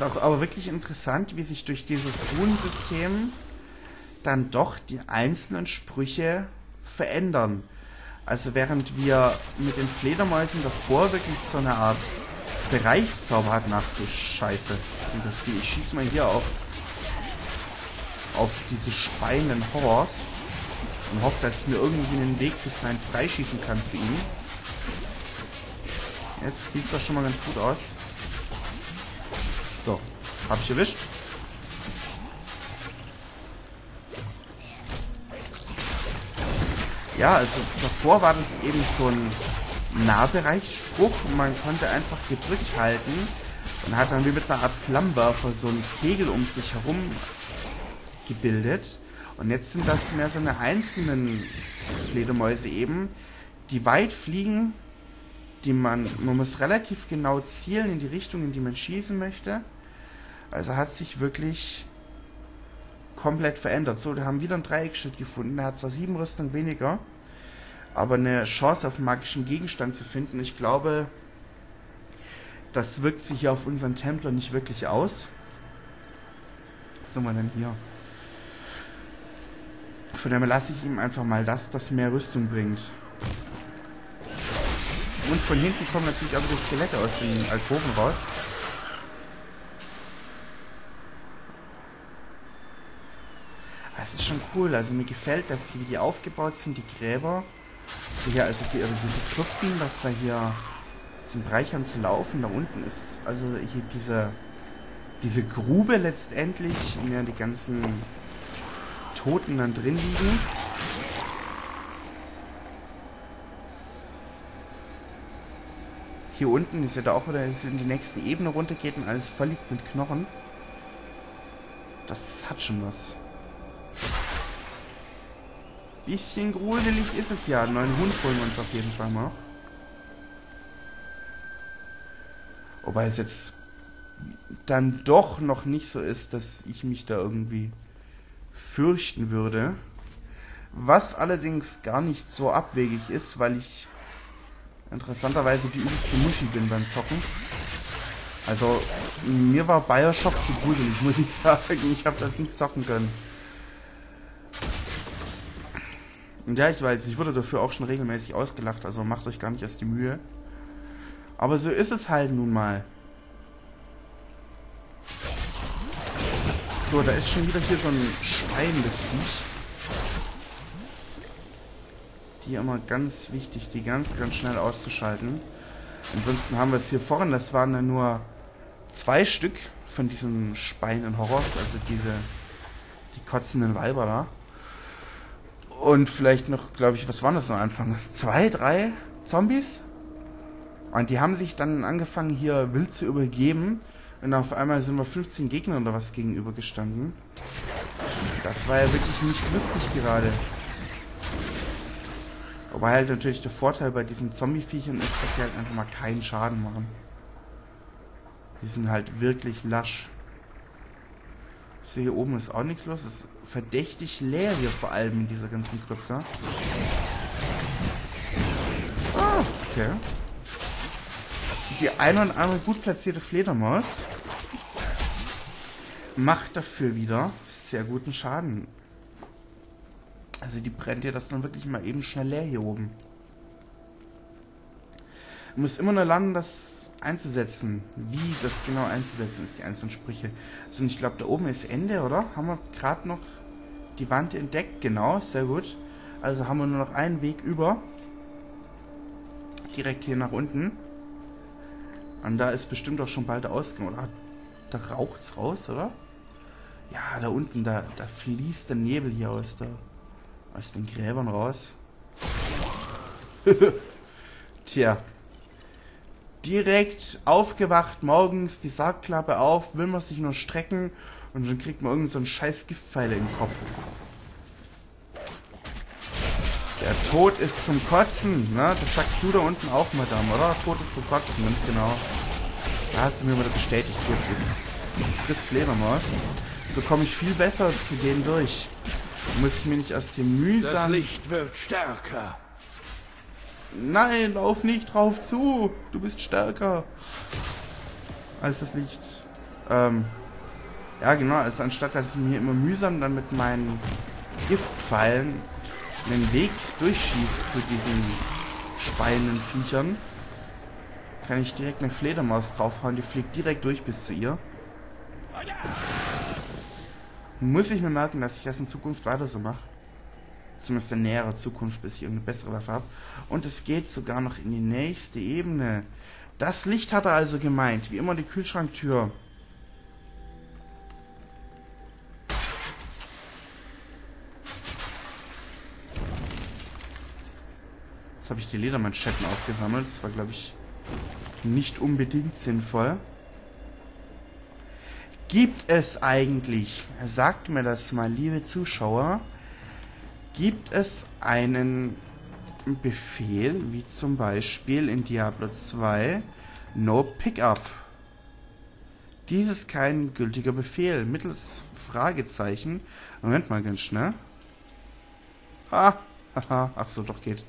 Ist auch aber wirklich interessant, wie sich durch dieses Runensystem dann doch die einzelnen Sprüche verändern. Also während wir mit den Fledermäusen davor wirklich so eine Art Bereichszauber hatten, ach du Scheiße. Ich schieße mal hier auf diese speienden Horrors und hoffe, dass ich mir irgendwie den Weg bis rein freischießen kann zu ihm. Jetzt sieht es doch schon mal ganz gut aus. So, habe ich erwischt. Ja, also davor war das eben so ein Nahbereichsspruch. Man konnte einfach gedrückt halten und hat dann wie mit einer Art Flammenwerfer so einen Kegel um sich herum gebildet. Und jetzt sind das mehr so eine einzelnen Fledermäuse eben, die weit fliegen, die man muss relativ genau zielen in die Richtung, in die man schießen möchte. Also hat sich wirklich komplett verändert. So, wir haben wieder einen Dreieckschild gefunden. Er hat zwar 7 Rüstung weniger, aber eine Chance auf einen magischen Gegenstand zu finden, ich glaube, das wirkt sich hier auf unseren Templer nicht wirklich aus. Was sind wir denn hier? Von daher lasse ich ihm einfach mal das mehr Rüstung bringt. Und von hinten kommen natürlich auch die Skelette aus den Alkoven raus. Das ist schon cool, also mir gefällt das, wie die aufgebaut sind, die Gräber. So hier, also diese Klüften, dass wir hier zum Bereich haben zu laufen. Da unten ist also hier diese Grube letztendlich, in der die ganzen Toten dann drin liegen. Hier unten ist ja da auch wieder in die nächste Ebene runtergeht und alles verliebt mit Knochen. Das hat schon was. Bisschen gruselig ist es ja. Einen neuen Hund holen wir uns auf jeden Fall noch. Wobei es jetzt dann doch noch nicht so ist, dass ich mich da irgendwie fürchten würde. Was allerdings gar nicht so abwegig ist, weil ich interessanterweise die übelste Muschi bin beim Zocken. Also, mir war Bioshock zu gruselig, muss ich sagen. Ich habe das nicht zocken können. Und ja, ich weiß, ich wurde dafür auch schon regelmäßig ausgelacht, also macht euch gar nicht erst die Mühe. Aber so ist es halt nun mal. So, da ist schon wieder hier so ein schreiendes Viech. Die immer ganz wichtig, die ganz schnell auszuschalten. Ansonsten haben wir es hier vorne, das waren ja nur 2 Stück von diesen speienden Horrors, also die kotzenden Weiber da. Und vielleicht noch, glaube ich, was waren das am Anfang? 2, 3 Zombies? Und die haben sich dann angefangen, hier wild zu übergeben. Und auf einmal sind wir 15 Gegnern oder was gegenübergestanden. Das war ja wirklich nicht lustig gerade. Wobei halt natürlich der Vorteil bei diesen Zombie-Viechern ist, dass sie halt einfach mal keinen Schaden machen. Die sind halt wirklich lasch. Ich sehe, hier oben ist auch nichts los. Es ist verdächtig leer hier, vor allem in dieser ganzen Krypta. Ah, okay. Die eine und andere gut platzierte Fledermaus macht dafür wieder sehr guten Schaden. Also die brennt ja das dann wirklich mal eben schnell leer hier oben. Man muss immer nur lernen, das einzusetzen. Wie das genau einzusetzen ist, die einzelnen Sprüche. Also ich glaube, da oben ist Ende, oder? Haben wir gerade noch die Wand entdeckt? Genau, sehr gut. Also haben wir nur noch einen Weg über. Direkt hier nach unten. Und da ist bestimmt auch schon bald der Ausgang, oder? Da raucht es raus, oder? Ja, da unten, da fließt der Nebel hier aus den Gräbern raus. Tja. Direkt aufgewacht morgens, die Sargklappe auf, will man sich nur strecken und dann kriegt man irgend so einen scheiß Giftpfeile in den Kopf. Der Tod ist zum Kotzen, ne? Das sagst du da unten auch, Madame, oder? Tod ist zum Kotzen, ganz genau. Da hast du mir wieder bestätigt, Chris Fledermaus. So komme ich viel besser zu denen durch. Muss ich mir nicht aus dem Mühsam... Das Licht wird stärker. Nein, lauf nicht drauf zu. Du bist stärker als das Licht. Ja, genau, also anstatt dass ich mir immer mühsam dann mit meinen Giftpfeilen einen Weg durchschießt zu diesen speienden Viechern, kann ich direkt eine Fledermaus draufhauen, die fliegt direkt durch bis zu ihr. Muss ich mir merken, dass ich das in Zukunft weiter so mache. Zumindest in näherer Zukunft, bis ich irgendeine bessere Waffe habe. Und es geht sogar noch in die nächste Ebene. Das Licht hat er also gemeint. Wie immer die Kühlschranktür. Jetzt habe ich die Ledermanschetten aufgesammelt. Das war, glaube ich, nicht unbedingt sinnvoll. Gibt es eigentlich, sagt mir das mal, liebe Zuschauer, gibt es einen Befehl, wie zum Beispiel in Diablo 2, No Pickup? Dies ist kein gültiger Befehl, mittels Fragezeichen. Moment mal ganz schnell. Ha, haha, ach so, doch geht.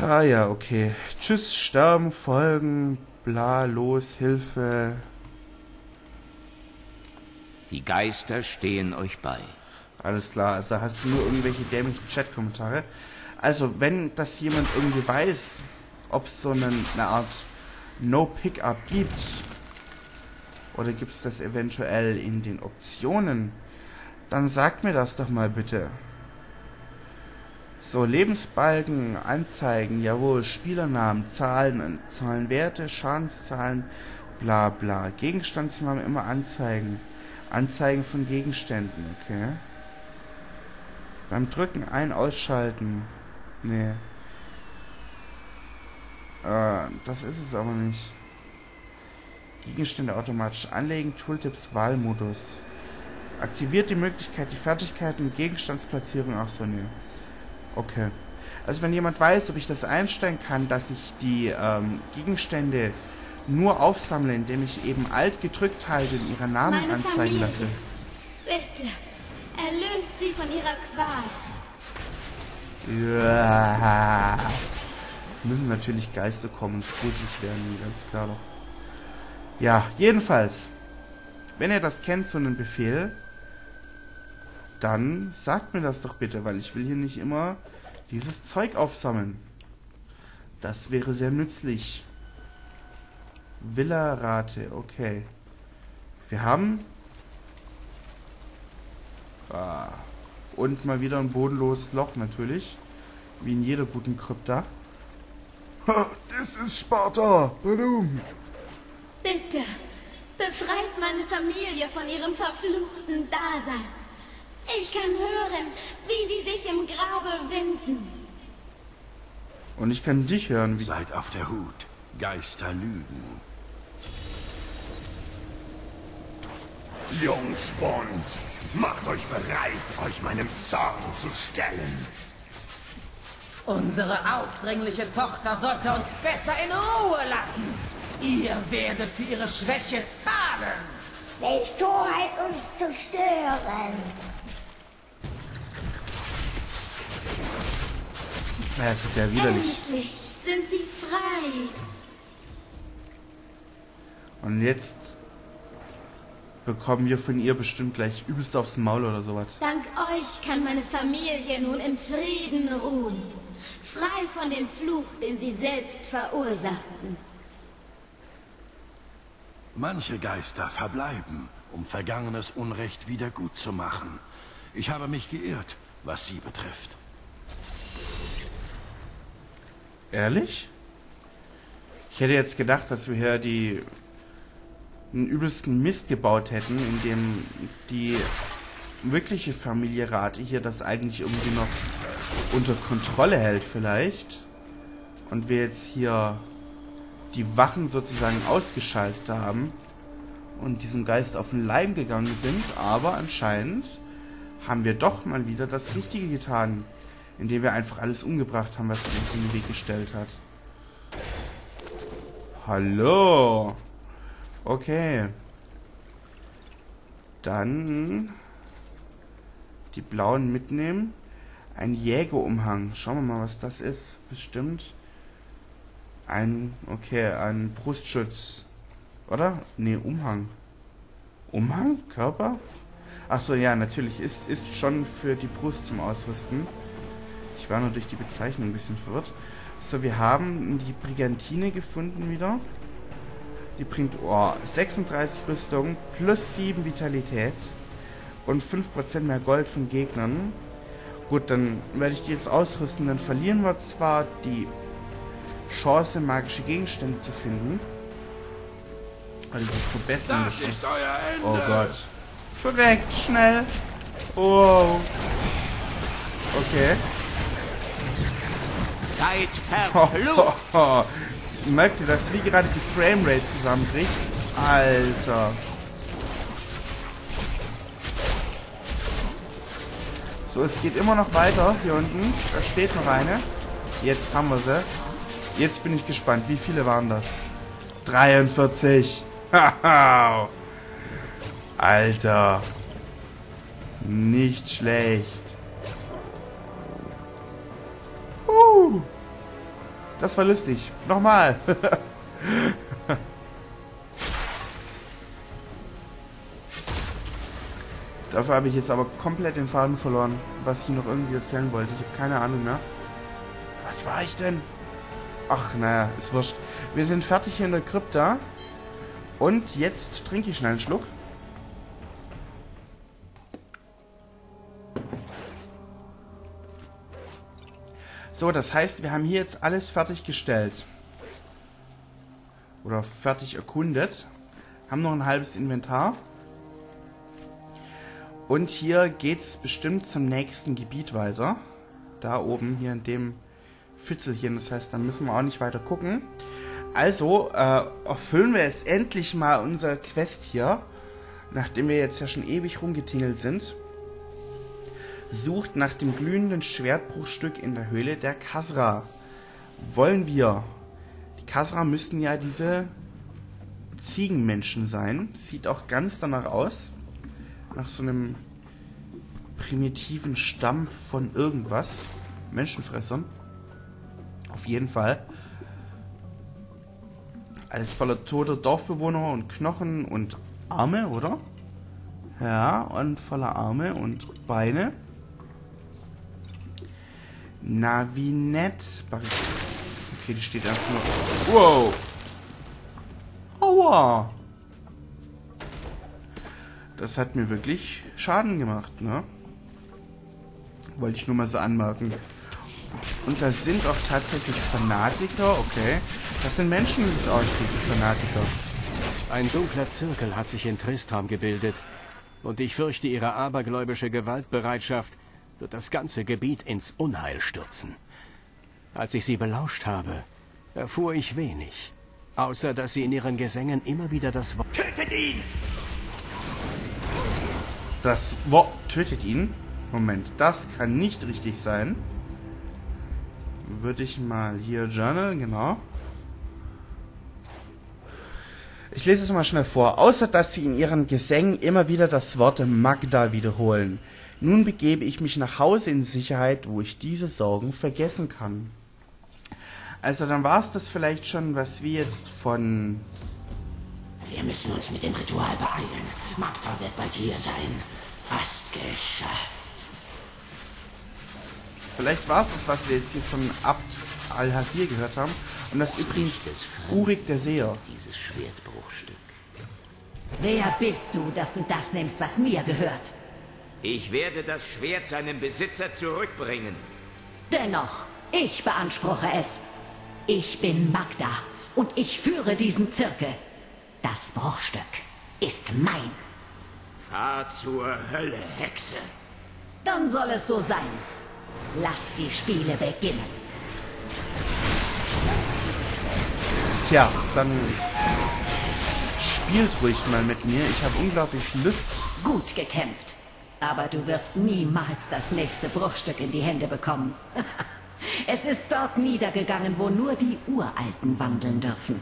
Ah ja, okay. Tschüss, sterben, folgen, bla, los, Hilfe. Die Geister stehen euch bei. Alles klar, also hast du nur irgendwelche dämlichen Chat-Kommentare. Also, wenn das jemand irgendwie weiß, ob es so eine Art No-Pickup gibt, oder gibt es das eventuell in den Optionen, dann sagt mir das doch mal bitte. So, Lebensbalken, Anzeigen, jawohl, Spielernamen, Zahlen, Zahlenwerte, Schadenszahlen, bla bla. Gegenstandsnamen immer anzeigen. Anzeigen von Gegenständen, okay. Beim Drücken ein, ausschalten. Nee. Das ist es aber nicht. Gegenstände automatisch anlegen, Tooltips, Wahlmodus. Aktiviert die Möglichkeit, die Fertigkeiten, Gegenstandsplatzierung, auch so, nee. Okay. Also wenn jemand weiß, ob ich das einstellen kann, dass ich die Gegenstände nur aufsammeln, indem ich eben alt gedrückt halte und ihre Namen meine anzeigen Familie lasse. Bitte, erlöst sie von ihrer Qual. Ja. Es müssen natürlich Geister kommen und gruselig werden, ganz klar doch. Ja, jedenfalls, wenn ihr das kennt, so einen Befehl, dann sagt mir das doch bitte, weil ich will hier nicht immer dieses Zeug aufsammeln. Das wäre sehr nützlich. Villa-Rate, okay. Wir haben... Ah. Und mal wieder ein bodenloses Loch, natürlich. Wie in jeder guten Krypta. Ha, das ist Sparta! Badum. Bitte, befreit meine Familie von ihrem verfluchten Dasein. Ich kann hören, wie sie sich im Grabe winden. Und ich kann dich hören, wie... Seid auf der Hut. Geister lügen. Jungspund, macht euch bereit, euch meinem Zorn zu stellen. Unsere aufdringliche Tochter sollte uns besser in Ruhe lassen. Ihr werdet für ihre Schwäche zahlen. Welch Torheit, uns zu stören. Es ist ja widerlich. Endlich sind sie frei. Und jetzt bekommen wir von ihr bestimmt gleich übelst aufs Maul oder sowas. Dank euch kann meine Familie nun in Frieden ruhen. Frei von dem Fluch, den sie selbst verursachten. Manche Geister verbleiben, um vergangenes Unrecht wiedergutzumachen. Ich habe mich geirrt, was sie betrifft. Ehrlich? Ich hätte jetzt gedacht, dass wir hier einen übelsten Mist gebaut hätten, in dem die wirkliche Familienrate hier das eigentlich irgendwie noch unter Kontrolle hält vielleicht. Und wir jetzt hier die Wachen sozusagen ausgeschaltet haben und diesem Geist auf den Leim gegangen sind. Aber anscheinend haben wir doch mal wieder das Richtige getan, indem wir einfach alles umgebracht haben, was uns in den Weg gestellt hat. Hallo! Okay. Dann die blauen mitnehmen. Ein Jägerumhang. Schauen wir mal, was das ist. Bestimmt. Ein Brustschutz. oder? Ne, Umhang. Umhang? Körper? Achso, ja, natürlich. Ist schon für die Brust zum Ausrüsten. Ich war nur durch die Bezeichnung ein bisschen verwirrt. So, wir haben die Brigantine gefunden wieder. Die bringt 36 Rüstung plus 7 Vitalität und 5% mehr Gold von Gegnern. Gut, dann werde ich die jetzt ausrüsten. Dann verlieren wir zwar die Chance, magische Gegenstände zu finden. Also die Verbesserung. Das ist euer Ende. Oh Gott. Verreckt, schnell. Oh. Okay. Seid verflucht. Oh, oh, oh. Merkt ihr das, wie gerade die Framerate zusammenbricht? Alter. So, es geht immer noch weiter hier unten. Da steht noch eine. Jetzt haben wir sie. Jetzt bin ich gespannt. Wie viele waren das? 43. Haha. Alter. Nicht schlecht. Das war lustig. Nochmal. Dafür habe ich jetzt aber komplett den Faden verloren, was ich noch irgendwie erzählen wollte. Ich habe keine Ahnung mehr. Was war ich denn? Ach, naja, ist wurscht. Wir sind fertig hier in der Krypta. Und jetzt trinke ich schnell einen Schluck. So, das heißt, wir haben hier jetzt alles fertiggestellt. Oder fertig erkundet. Haben noch ein halbes Inventar. Und hier geht es bestimmt zum nächsten Gebiet weiter. Da oben, hier in dem Pfützelchen. Das heißt, da müssen wir auch nicht weiter gucken. Also, erfüllen wir jetzt endlich mal unsere Quest hier. Nachdem wir jetzt ja schon ewig rumgetingelt sind. Sucht nach dem glühenden Schwertbruchstück in der Höhle der Khazra. Wollen wir. Die Khazra müssten ja diese Ziegenmenschen sein. Sieht auch ganz danach aus. Nach so einem primitiven Stamm von irgendwas. Menschenfressern. Auf jeden Fall. Alles voller toter Dorfbewohner und Knochen und Arme, oder? Ja, und voller Arme und Beine. Na, wie nett. Okay, die steht einfach nur... Wow! Aua! Das hat mir wirklich Schaden gemacht, ne? Wollte ich nur mal so anmerken. Und das sind auch tatsächlich Fanatiker, okay. Das sind Menschen, die es aussieht, Fanatiker. Ein dunkler Zirkel hat sich in Tristram gebildet. Und ich fürchte, ihre abergläubische Gewaltbereitschaft wird das ganze Gebiet ins Unheil stürzen. Als ich sie belauscht habe, erfuhr ich wenig, außer dass sie in ihren Gesängen immer wieder das Wort... Tötet ihn! Das Wort... Tötet ihn? Moment, das kann nicht richtig sein. Würde ich mal hier journal, genau. Ich lese es mal schnell vor. Außer dass sie in ihren Gesängen immer wieder das Wort Maghda wiederholen. Nun begebe ich mich nach Hause in Sicherheit, wo ich diese Sorgen vergessen kann. Also dann war es das vielleicht schon, was wir jetzt von... Wir müssen uns mit dem Ritual beeilen. Maghda wird bald hier sein. Fast geschafft. Vielleicht war es das, was wir jetzt hier von Abd Al-Hazir gehört haben. Und das übrigens ist Rurik der Seher. Dieses Schwertbruchstück. Wer bist du, dass du das nimmst, was mir gehört? Ich werde das Schwert seinem Besitzer zurückbringen. Dennoch, ich beanspruche es. Ich bin Maghda und ich führe diesen Zirkel. Das Bruchstück ist mein. Fahr zur Hölle, Hexe. Dann soll es so sein. Lass die Spiele beginnen. Tja, dann spielt ruhig mal mit mir. Ich habe unglaublich Lust. Gut gekämpft. Aber du wirst niemals das nächste Bruchstück in die Hände bekommen. Es ist dort niedergegangen, wo nur die Uralten wandeln dürfen.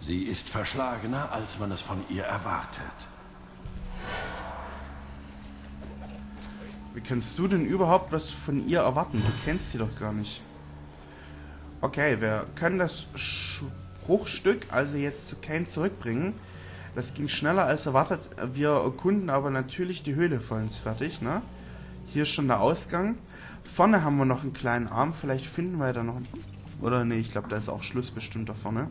Sie ist verschlagener, als man es von ihr erwartet. Wie kannst du denn überhaupt was von ihr erwarten? Du kennst sie doch gar nicht. Okay, wir können das Bruchstück also jetzt zu Cain zurückbringen. Das ging schneller als erwartet. Wir erkunden aber natürlich die Höhle voll uns fertig, ne? Hier ist schon der Ausgang. Vorne haben wir noch einen kleinen Arm. Vielleicht finden wir da noch einen... Oder ne, ich glaube, da ist auch Schluss bestimmt da vorne.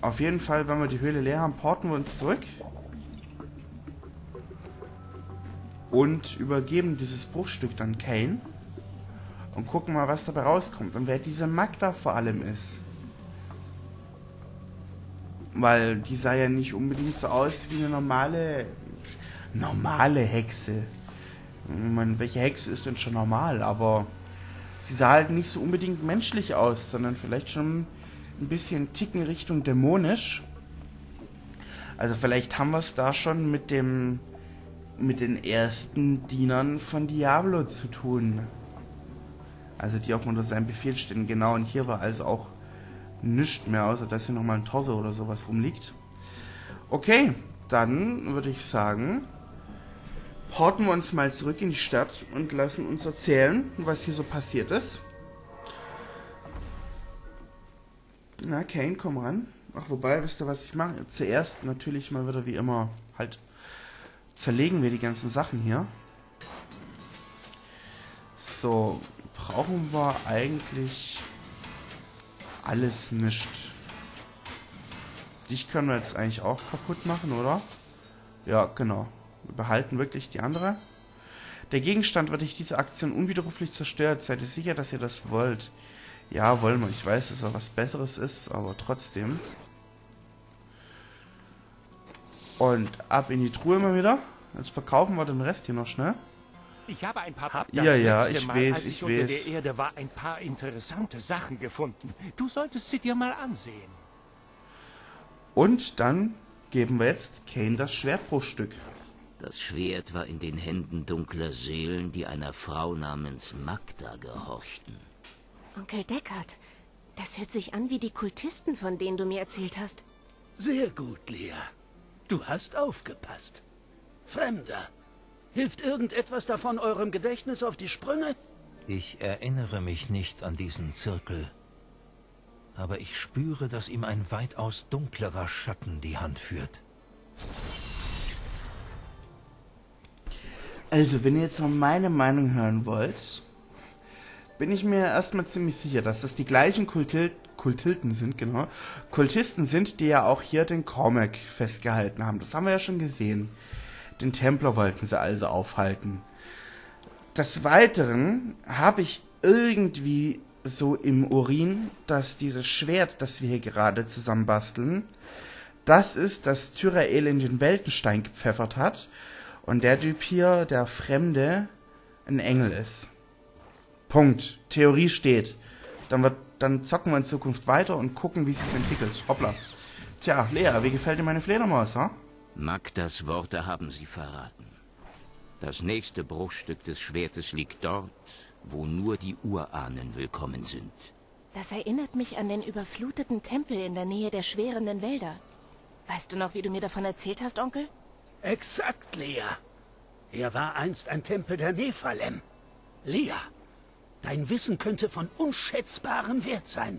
Auf jeden Fall, wenn wir die Höhle leer haben, porten wir uns zurück. Und übergeben dieses Bruchstück dann Cain. Und gucken mal, was dabei rauskommt. Und wer diese Maghda vor allem ist. Weil die sah ja nicht unbedingt so aus wie eine normale Hexe. Ich meine, welche Hexe ist denn schon normal? Aber sie sah halt nicht so unbedingt menschlich aus, sondern vielleicht schon ein bisschen Ticken Richtung dämonisch. Also vielleicht haben wir es da schon mit den ersten Dienern von Diablo zu tun. Also die auch unter seinem Befehl stehen. Genau, und hier war also auch nichts mehr, außer dass hier nochmal ein Torso oder sowas rumliegt. Okay, dann würde ich sagen, porten wir uns mal zurück in die Stadt und lassen uns erzählen, was hier so passiert ist. Na, Cain, komm ran. Ach, wobei, wisst ihr, was ich mache? Zuerst natürlich mal wieder wie immer halt zerlegen wir die ganzen Sachen hier. So, brauchen wir eigentlich alles nicht. Dich können wir jetzt eigentlich auch kaputt machen, oder? Ja, genau. Wir behalten wirklich die andere. Der Gegenstand wird durch diese Aktion unwiderruflich zerstört. Seid ihr sicher, dass ihr das wollt? Ja, wollen wir. Ich weiß, dass er was Besseres ist, aber trotzdem. Und ab in die Truhe mal wieder. Jetzt verkaufen wir den Rest hier noch schnell. Ich habe ein paar... Ich weiß. Unter der Erde war ein paar interessante Sachen gefunden. Du solltest sie dir mal ansehen. Und dann geben wir jetzt Cain das Schwertbruchstück. Das Schwert war in den Händen dunkler Seelen, die einer Frau namens Maghda gehorchten. Onkel Deckard, das hört sich an wie die Kultisten, von denen du mir erzählt hast. Sehr gut, Lea. Du hast aufgepasst. Fremder, hilft irgendetwas davon eurem Gedächtnis auf die Sprünge? Ich erinnere mich nicht an diesen Zirkel. Aber ich spüre, dass ihm ein weitaus dunklerer Schatten die Hand führt. Also, wenn ihr jetzt noch meine Meinung hören wollt, bin ich mir erstmal ziemlich sicher, dass das die gleichen Kultisten sind, die ja auch hier den Cormac festgehalten haben. Das haben wir ja schon gesehen. Den Templer wollten sie also aufhalten. Des Weiteren habe ich irgendwie so im Urin, dass dieses Schwert, das wir hier gerade zusammenbasteln, das ist, das Tyrael in den Weltenstein gepfeffert hat und der Typ hier, der Fremde, ein Engel ist. Punkt. Theorie steht. Dann zocken wir in Zukunft weiter und gucken, wie es sich entwickelt. Hoppla. Tja, Lea, wie gefällt dir meine Fledermaus, ha? Magdas Worte haben sie verraten. Das nächste Bruchstück des Schwertes liegt dort, wo nur die Urahnen willkommen sind. Das erinnert mich an den überfluteten Tempel in der Nähe der schwärenden Wälder. Weißt du noch, wie du mir davon erzählt hast, Onkel? Exakt, Lea. Er war einst ein Tempel der Nephalem. Lea, dein Wissen könnte von unschätzbarem Wert sein.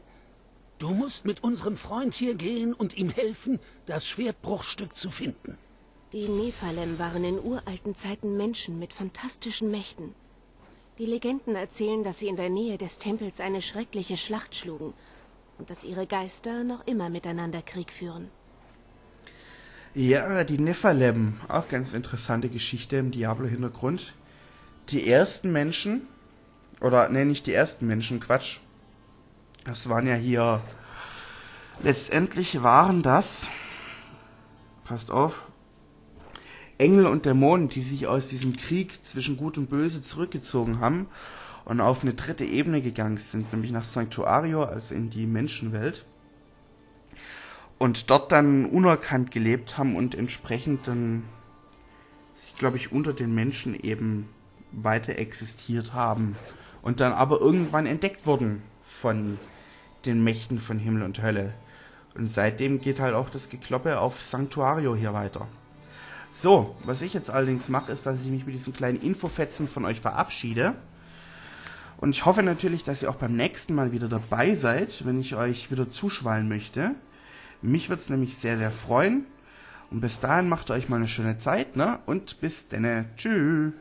Du musst mit unserem Freund hier gehen und ihm helfen, das Schwertbruchstück zu finden. Die Nephalem waren in uralten Zeiten Menschen mit fantastischen Mächten. Die Legenden erzählen, dass sie in der Nähe des Tempels eine schreckliche Schlacht schlugen und dass ihre Geister noch immer miteinander Krieg führen. Ja, die Nephalem, auch ganz interessante Geschichte im Diablo-Hintergrund. Die ersten Menschen... Oder, nee, nicht die ersten Menschen, Quatsch. Das waren ja hier... Letztendlich waren das... Passt auf. Engel und Dämonen, die sich aus diesem Krieg zwischen Gut und Böse zurückgezogen haben und auf eine dritte Ebene gegangen sind, nämlich nach Sanctuario, also in die Menschenwelt. Und dort dann unerkannt gelebt haben und entsprechend dann sich, glaube ich, unter den Menschen eben weiter existiert haben. Und dann aber irgendwann entdeckt wurden von den Mächten von Himmel und Hölle. Und seitdem geht halt auch das Gekloppe auf Sanctuario hier weiter. So, was ich jetzt allerdings mache, ist, dass ich mich mit diesen kleinen Infofetzen von euch verabschiede. Und ich hoffe natürlich, dass ihr auch beim nächsten Mal wieder dabei seid, wenn ich euch wieder zuschwallen möchte. Mich würde es nämlich sehr, sehr freuen. Und bis dahin macht euch mal eine schöne Zeit, ne? Und bis denne. Tschüss.